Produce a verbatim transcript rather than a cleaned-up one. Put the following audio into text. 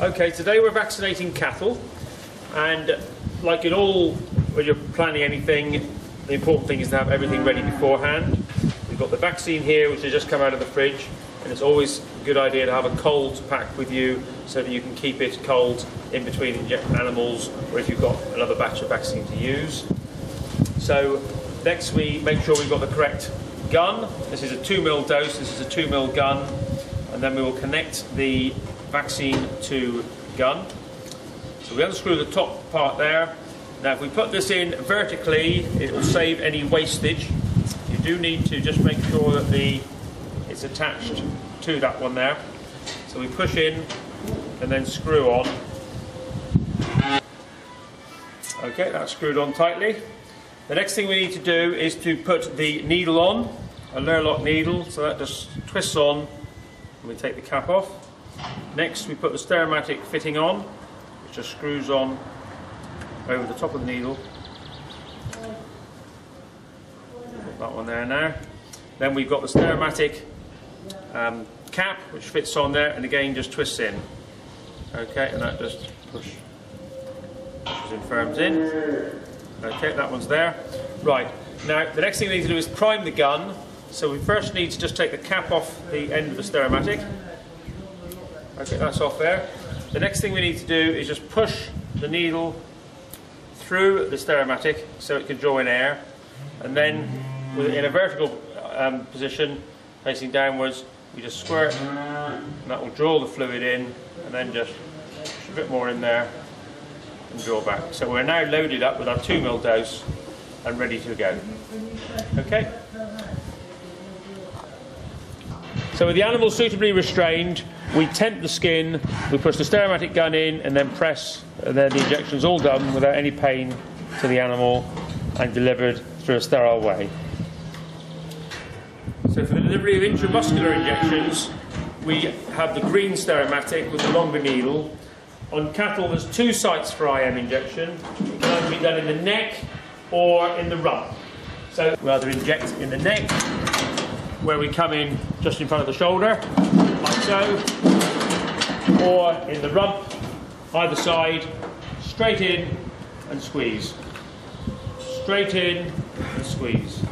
Okay, today we're vaccinating cattle, and like in all, when you're planning anything, the important thing is to have everything ready beforehand. We've got the vaccine here, which has just come out of the fridge, and it's always a good idea to have a cold pack with you so that you can keep it cold in between animals, or if you've got another batch of vaccine to use. So next we make sure we've got the correct gun. This is a two mil dose, this is a two mil gun, and then we will connect the vaccine to gun. So we unscrew the top part there. Now if we put this in vertically, it will save any wastage. You do need to just make sure that the it's attached to that one there. So we push in and then screw on. Okay, that's screwed on tightly. The next thing we need to do is to put the needle on, a Luer lock needle, so that just twists on and we take the cap off. Next we put the Stereomatic fitting on, which just screws on over the top of the needle. Put that one there now. Then we've got the Stereomatic um, cap, which fits on there and again just twists in. Okay, and that just push, pushes in, firms in. Okay, that one's there. Right, now the next thing we need to do is prime the gun. So we first need to just take the cap off the end of the Stereomatic. Okay, that's off there. The next thing we need to do is just push the needle through the Stereomatic so it can draw in air, and then in a vertical um, position facing downwards we just squirt, and that will draw the fluid in, and then just push a bit more in there and draw back. So we're now loaded up with our two mil dose and ready to go. Okay. So with the animal suitably restrained, we tent the skin, we push the Stereomatic gun in and then press, and then the injection's all done without any pain to the animal and delivered through a sterile way. So for the delivery of intramuscular injections, we have the green Stereomatic with the longer needle. On cattle there's two sites for I M injection. It can either be done in the neck or in the rump. So we either inject in the neck, where we come in just in front of the shoulder, like so, or in the rump, either side, straight in and squeeze. Straight in and squeeze.